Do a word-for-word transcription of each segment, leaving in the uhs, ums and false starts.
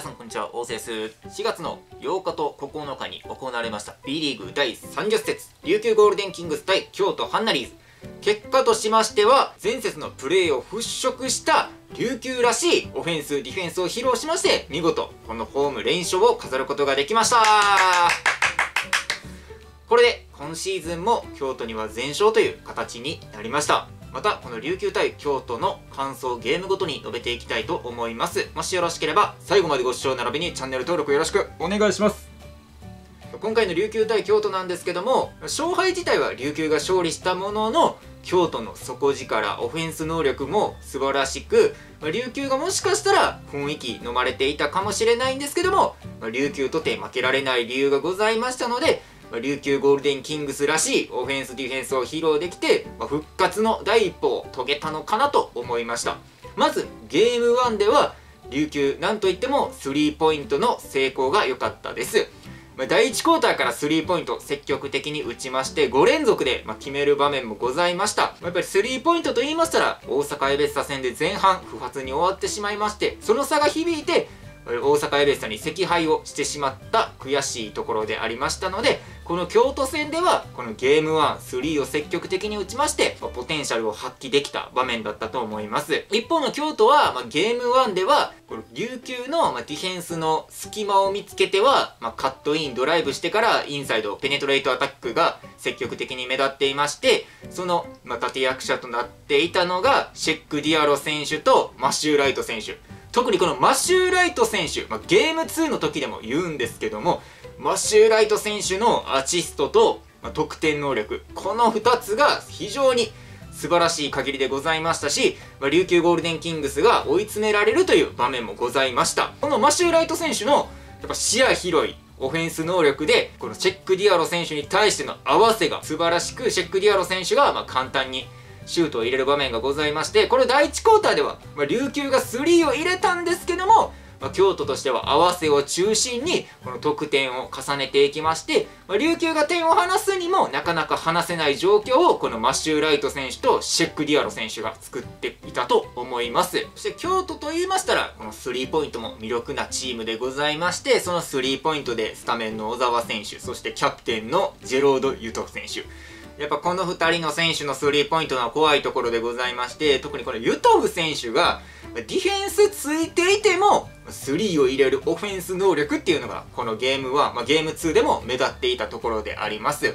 皆さんこんにちは、大瀬です。しがつのようかとここのかに行われました B リーグだいさんじゅっせつ、琉球ゴールデンキングス対京都ハンナリーズ。結果としましては、前節のプレーを払拭した琉球らしいオフェンスディフェンスを披露しまして、見事このホーム連勝を飾ることができました。これで今シーズンも京都には全勝という形になりました。またこの琉球対京都の感想をゲームごとに述べていきたいと思います。もしよろしければ最後までご視聴並びにチャンネル登録よろしくお願いします。今回の琉球対京都なんですけども、勝敗自体は琉球が勝利したものの、京都の底力、オフェンス能力も素晴らしく、琉球がもしかしたら雰囲気飲まれていたかもしれないんですけども、琉球とて負けられない理由がございましたので、琉球ゴールデンキングスらしいオフェンスディフェンスを披露できて、復活の第一歩を遂げたのかなと思いました。まずゲームワンでは琉球、なんといってもスリーポイントの成功が良かったです。だいいちクォーターからスリーポイント積極的に打ちまして、ご連続で決める場面もございました。やっぱりスリーポイントと言いましたら、大阪エベッサ戦で前半不発に終わってしまいまして、その差が響いて大阪エベッサに惜敗をしてしまった悔しいところでありましたので、この京都戦ではこのゲームワン、スリーを積極的に打ちまして、ポテンシャルを発揮できた場面だったと思います。一方の京都は、まあ、ゲームワンではこの琉球の、まあ、ディフェンスの隙間を見つけては、まあ、カットインドライブしてからインサイドペネトレートアタックが積極的に目立っていまして、その、まあ、立役者となっていたのがシェック・ディアロ選手とマシュー・ライト選手。特にこのマシュー・ライト選手、まあ、ゲームツーの時でも言うんですけども、マシュー・ライト選手のアシストと、まあ、得点能力、このふたつが非常に素晴らしい限りでございましたし、まあ、琉球ゴールデンキングスが追い詰められるという場面もございました。このマシュー・ライト選手のやっぱ視野広いオフェンス能力で、このシェック・ディアロ選手に対しての合わせが素晴らしく、シェック・ディアロ選手がまあ簡単にシュートを入れる場面がございまして、これだいいちクォーターでは、まあ、琉球がスリーを入れたんですけども、まあ、京都としては合わせを中心にこの得点を重ねていきまして、まあ、琉球が点を離すにもなかなか離せない状況を、このマシュー・ライト選手とシェック・ディアロ選手が作っていたと思います。そして京都と言いましたら、このスリーポイントも魅力なチームでございまして、そのスリーポイントでスタメンの小澤選手、そしてキャプテンのジェロード・ユト選手、やっぱこのふたりの選手のスリーポイントの怖いところでございまして、特にこのユトフ選手がディフェンスついていてもスリーを入れるオフェンス能力っていうのが、このゲームワン、まあ、ゲームツーでも目立っていたところであります。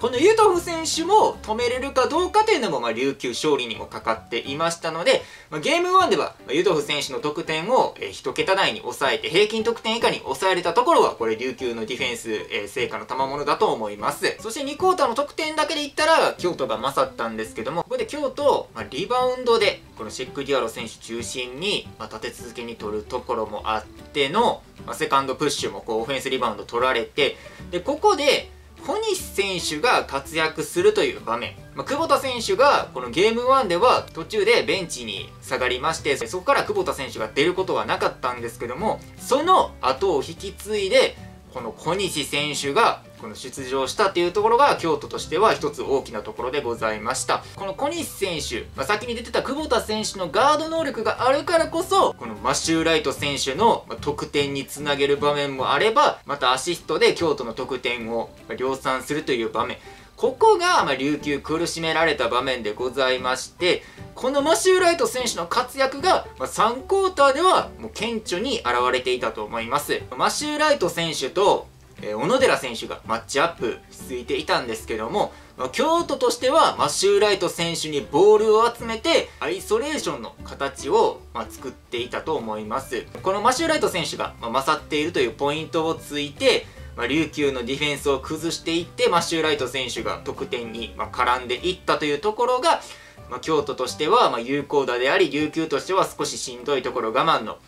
このユトフ選手も止めれるかどうかというのも、まあ、琉球勝利にもかかっていましたので、まあ、ゲームワンではユトフ選手の得点をいち桁台に抑えて、平均得点以下に抑えれたところは、これ琉球のディフェンス、えー、成果の賜物だと思います。そしてにクォーターの得点だけでいったら京都が勝ったんですけども、ここで京都、まあ、リバウンドでこのシェック・ディアロ選手中心に、まあ、立て続けに取るところもあっての、まあ、セカンドプッシュもこうオフェンスリバウンド取られて、でここで小西選手が活躍するという場面、まあ、久保田選手がこのゲームワンでは途中でベンチに下がりまして、そこから久保田選手が出ることはなかったんですけども、その後を引き継いでこの小西選手がこの出場したというところが、京都としては一つ大きなところでございました。この小西選手、まあ、先に出てた久保田選手のガード能力があるからこそ、このマシュー・ライト選手の得点につなげる場面もあれば、またアシストで京都の得点を量産するという場面、ここがまあ琉球苦しめられた場面でございまして、このマシュー・ライト選手の活躍がさんクォーターではもう顕著に現れていたと思います。マシュー・ライト選手と小野寺選手がマッチアップしついていたんですけども、京都としてはマシュー・ライト選手にボールを集めてアイソレーションの形を作っていたと思います。このマシュー・ライト選手が勝っているというポイントをついて、まあ、琉球のディフェンスを崩していって、マシュー・ライト選手が得点にまあ絡んでいったというところが、まあ、京都としてはまあ有効打であり、琉球としては少ししんどいところ我慢の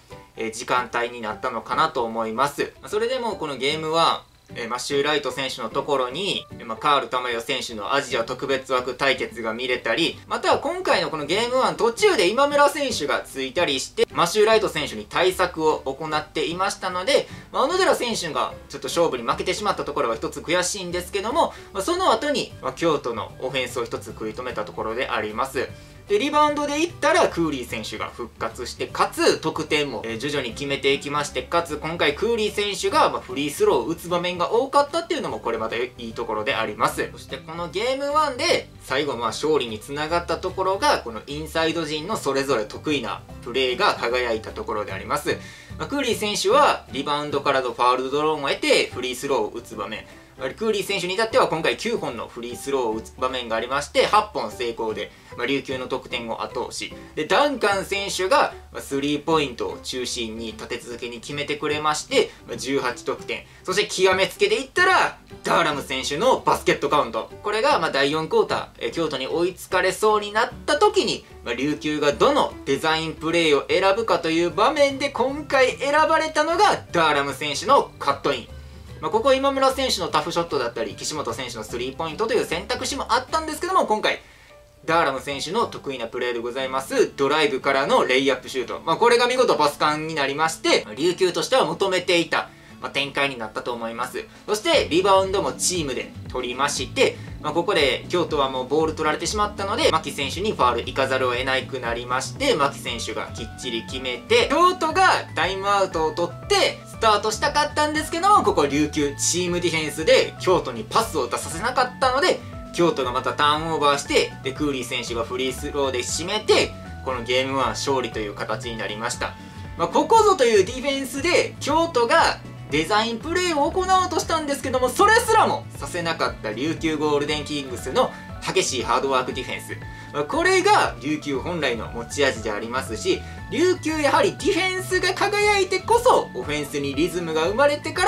時間帯になったのかなと思います。それでもこのゲームはマシュー・ライト選手のところにカール珠代選手のアジア特別枠対決が見れたり、または今回のこのゲームワン途中で今村選手がついたりして、マシュー・ライト選手に対策を行っていましたので、まあ、小野寺選手がちょっと勝負に負けてしまったところは一つ悔しいんですけども、その後に京都のオフェンスを一つ食い止めたところであります。でリバウンドでいったらクーリー選手が復活して、かつ得点も徐々に決めていきまして、かつ今回クーリー選手がフリースローを打つ場面が多かったっていうのもこれまたいいところであります。そしてこのゲームワンで最後まあ勝利につながったところが、このインサイド陣のそれぞれ得意なプレーが輝いたところであります。クーリー選手はリバウンドからのファウルドローンを得てフリースローを打つ場面、クーリー選手に至っては今回きゅうほんのフリースローを打つ場面がありまして、はっぽん成功で、まあ、琉球の得点を後押しで、ダンカン選手がスリーポイントを中心に立て続けに決めてくれまして、じゅうはちとくてん。そして極めつけでいったらダーラム選手のバスケットカウント、これがまあだいよんクォーター、え京都に追いつかれそうになった時に、まあ、琉球がどのデザインプレーを選ぶかという場面で今回選ばれたのがダーラム選手のカットイン。まあここは今村選手のタフショットだったり岸本選手のスリーポイントという選択肢もあったんですけども、今回ダーラム選手の得意なプレーでございますドライブからのレイアップシュート、まあ、これが見事パスカンになりまして、琉球としては求めていた展開になったと思います。そしてリバウンドもチームで取りまして、まあ、ここで京都はもうボール取られてしまったので牧選手にファウル行かざるを得なくなりまして、牧選手がきっちり決めて京都がタイムアウトを取ってスタートしたかったんですけども、ここ琉球チームディフェンスで京都にパスを出させなかったので、京都がまたターンオーバーして、でクーリー選手がフリースローで締めて、このゲームワン勝利という形になりました。まあ、ここぞというディフェンスで京都がデザインプレーを行おうとしたんですけども、それすらもさせなかった琉球ゴールデンキングスの激しいハードワークディフェンス、これが琉球本来の持ち味でありますし、琉球やはりディフェンスが輝いてこそオフェンスにリズムが生まれてか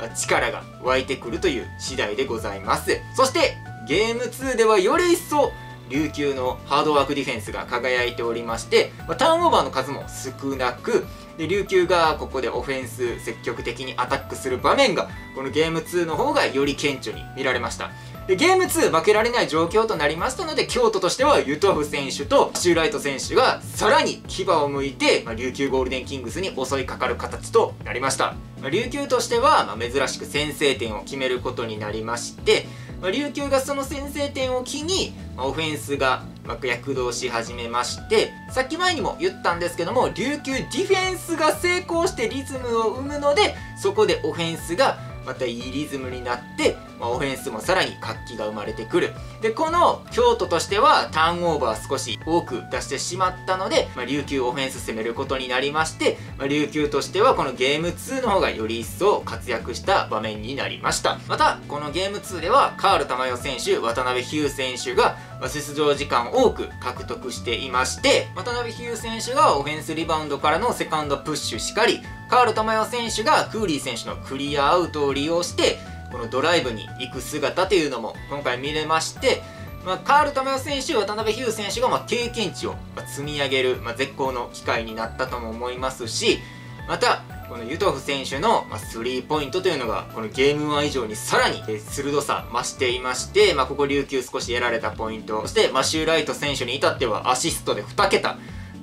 ら力が湧いてくるという次第でございます。そしてゲームツーではより一層琉球のハードワークディフェンスが輝いておりまして、ターンオーバーの数も少なくで、琉球がここでオフェンス積極的にアタックする場面がこのゲームツーの方がより顕著に見られました。でゲームツー負けられない状況となりましたので、京都としてはユトフ選手とシューライト選手がさらに牙を向いて、まあ、琉球ゴールデンキングスに襲いかかる形となりました。まあ、琉球としては、まあ、珍しく先制点を決めることになりまして、まあ、琉球がその先制点を機に、まあ、オフェンスがうまく躍動し始めまして、さっき前にも言ったんですけども、琉球ディフェンスが成功してリズムを生むので、そこでオフェンスがまたいいリズムになって、まあ、オフェンスもさらに活気が生まれてくる。でこの京都としてはターンオーバー少し多く出してしまったので、まあ、琉球オフェンス攻めることになりまして、まあ、琉球としてはこのゲームツーの方がより一層活躍した場面になりました。またこのゲームツーではカール珠代選手、渡辺ヒュー選手が出場時間を多く獲得していまして、渡辺ヒュー選手がオフェンスリバウンドからのセカンドプッシュしかり、カール珠代選手がクーリー選手のクリアアウトを利用してこのドライブに行く姿というのも今回見れまして、まあ、カール珠代選手、渡辺ヒュー選手がまあ経験値を積み上げる、まあ、絶好の機会になったとも思いますし、またこのユトフ選手のスリーポイントというのがこのゲームワン以上にさらに鋭さ増していまして、まあ、ここ琉球少し得られたポイント、そしてマシュー・ライト選手に至ってはアシストでにけた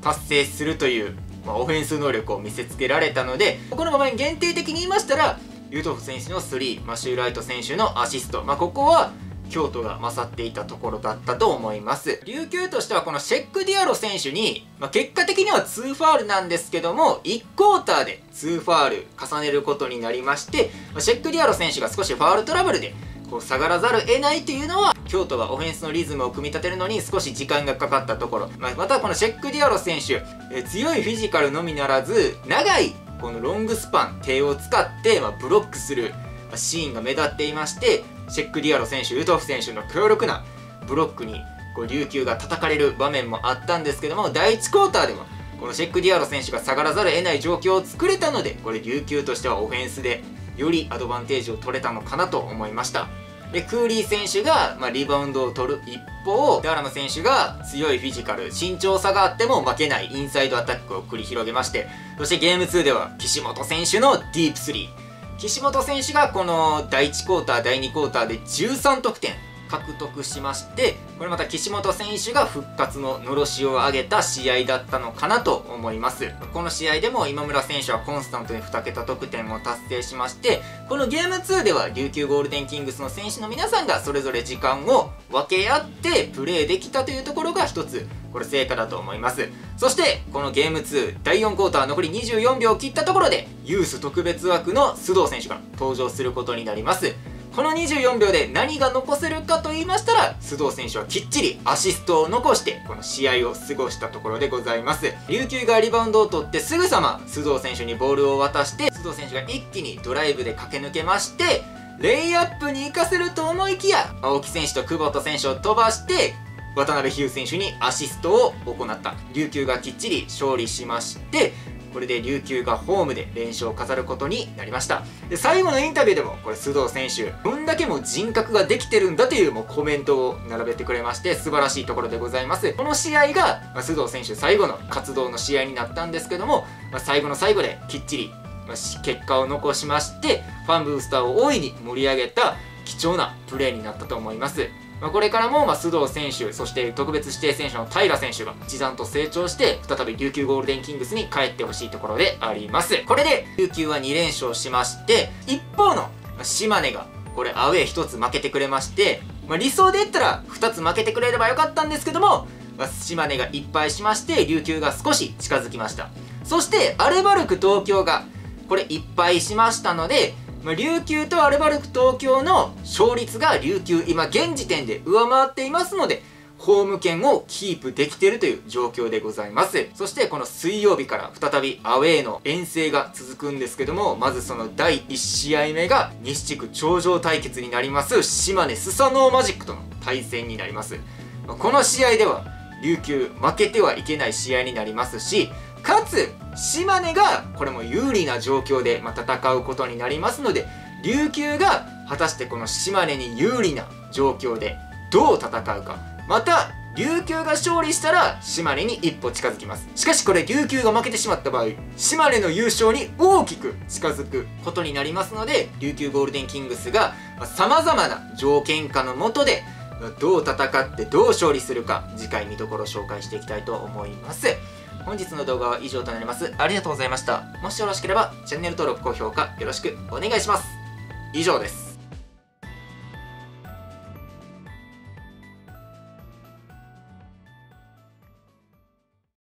達成するという、まあ、オフェンス能力を見せつけられたので、この場面限定的に言いましたらユトフ選手のスリー、マシュー・ライト選手のアシスト、まあ、ここは京都が勝っていたところだったと思います。琉球としてはこのシェック・ディアロ選手に、まあ、結果的にはにファウルなんですけども、いちクォーターでにファウル重ねることになりまして、まあ、シェック・ディアロ選手が少しファウルトラブルでこう下がらざるを得ないというのは、京都がオフェンスのリズムを組み立てるのに少し時間がかかったところ、まあ、またこのシェック・ディアロ選手、え強いフィジカルのみならず長いこのロングスパン手を使って、まあ、ブロックするシーンが目立っていまして、シェック・ディアロ選手、ユトフ選手の強力なブロックにこう琉球が叩かれる場面もあったんですけども、だいいちクォーターでもこのシェック・ディアロ選手が下がらざるを得ない状況を作れたので、これ琉球としてはオフェンスでよりアドバンテージを取れたのかなと思いました。でクーリー選手が、まあ、リバウンドを取る一方、ダーラム選手が強いフィジカル、身長差があっても負けないインサイドアタックを繰り広げまして、そしてゲームツーでは岸本選手のディープスリー、岸本選手がこのだいいちクォーター、だいにクォーターでじゅうさんとくてん獲得しまして、これまた岸本選手が復活ののろしを上げた試合だったのかなと思います。この試合でも今村選手はコンスタントににけたとくてんを達成しまして、このゲームツーでは琉球ゴールデンキングスの選手の皆さんがそれぞれ時間を分け合ってプレーできたというところが一つこれ成果だと思います。そしてこのゲームツーだいよんクォーター残りにじゅうよんびょうを切ったところでユース特別枠の須藤選手が登場することになります。このにじゅうよんびょうで何が残せるかと言いましたら、須藤選手はきっちりアシストを残してこの試合を過ごしたところでございます。琉球がリバウンドを取ってすぐさま須藤選手にボールを渡して、須藤選手が一気にドライブで駆け抜けまして、レイアップに行かせると思いきや青木選手と久保田選手を飛ばして渡辺飛勇選手にアシストを行った。琉球がきっちり勝利しまして、これで琉球がホームで連勝を飾ることになりました。で最後のインタビューでもこれ須藤選手どんだけも人格ができてるんだという、もうコメントを並べてくれまして、素晴らしいところでございます。この試合が、まあ、須藤選手最後の活動の試合になったんですけども、まあ、最後の最後できっちり結果を残しまして、ファンブースターを大いに盛り上げた貴重なプレーになったと思います。まあ、これからもまあ須藤選手、そして特別指定選手の平選手が一段と成長して再び琉球ゴールデンキングスに帰ってほしいところであります。これで琉球はにれんしょうしまして、一方の島根がこれアウェーひとつ負けてくれまして、まあ、理想で言ったらふたつ負けてくれればよかったんですけども、まあ、島根がいっぱいしまして琉球が少し近づきました。そしてアルバルク東京がこれいっぱいしましたので、まあ、琉球とアルバルク東京の勝率が琉球今現時点で上回っていますので、ホーム圏をキープできているという状況でございます。そしてこの水曜日から再びアウェーの遠征が続くんですけども、まずそのだいいちしあいめが西地区頂上対決になります島根スサノーマジックとの対戦になります。この試合では琉球負けてはいけない試合になりますし、かつ島根がこれも有利な状況でまあ戦うことになりますので、琉球が果たしてこの島根に有利な状況でどう戦うか、また琉球が勝利したら島根に一歩近づきます。しかしこれ琉球が負けてしまった場合、島根の優勝に大きく近づくことになりますので、琉球ゴールデンキングスがさまざまな条件下の下でどう戦ってどう勝利するか、次回見どころ紹介していきたいと思います。本日の動画は以上となります。ありがとうございました。もしよろしければチャンネル登録、高評価よろしくお願いします。以上です。